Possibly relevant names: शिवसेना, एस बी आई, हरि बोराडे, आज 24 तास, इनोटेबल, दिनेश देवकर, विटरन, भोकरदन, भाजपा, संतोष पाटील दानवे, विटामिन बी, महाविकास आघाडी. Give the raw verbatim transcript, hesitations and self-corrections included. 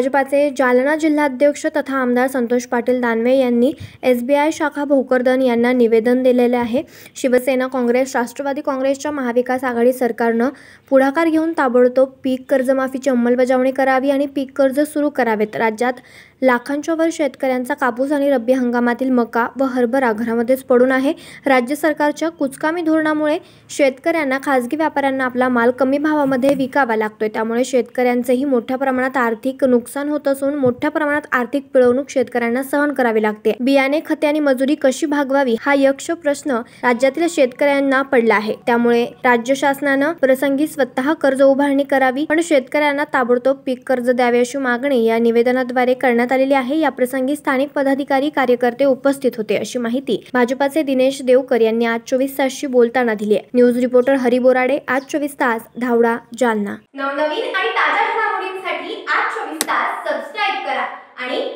भाजपाचे जालना जिल्हाध्यक्ष तथा आमदार संतोष पाटील दानवे यांनी एस बी आई शाखा भोकरदन यांना निवेदन दिलेले आहे। शिवसेना काँग्रेस राष्ट्रवादी काँग्रेसच्या महाविकास आघाडी सरकारनं पुढाकार घेऊन ताबडतोब पीक कर्जमाफीची अंमलबजावणी करावी आणि पीक कर्ज सुरू करावेत। राज्यात लाखांच्या वर शेतकऱ्यांचा कापूस आणि रब्बी हंगामातील मका व हरभरा घरामध्येच पडून आहे। राज्य सरकारच्या कुचकामी धोरणामुळे शेतकऱ्यांना खासगी व्यापाऱ्यांना आपला माल कमी भावामध्ये विकावा लागतोय। त्यामुळे शेतकऱ्यांचेही मोठ्या प्रमाणात आर्थिक नुकसान होत असून मोठ्या प्रमाणात आर्थिक पिळवणूक शेतकऱ्यांना सहन करावी लागते। बियाणे खते आणि मजुरी कशी भागवावी हा यक्ष प्रश्न राज्यातील शेतकऱ्यांना पडला आहे। त्यामुळे राज्य शासनाने प्रसंगी स्वतः कर्ज उभारणी करावी पण शेतकऱ्यांना ताबडतोब पीक कर्ज द्यावे अशी मागणी या निवेदनाद्वारे करण्यात आलेली आहे। या प्रसंगी स्थानिक पदाधिकारी कार्यकर्ते उपस्थित होते अशी माहिती भाजपाचे दिनेश देवकर यांनी आज चोवीस तासशी बोलताना दिली आहे। न्यूज रिपोर्टर हरि बोराडे, आज चोवीस तास, धावडा, जालना। नवनवीन आणि ताज्या घडामोडींसाठी आज चोवीस तास सबस्क्राइब करा आणि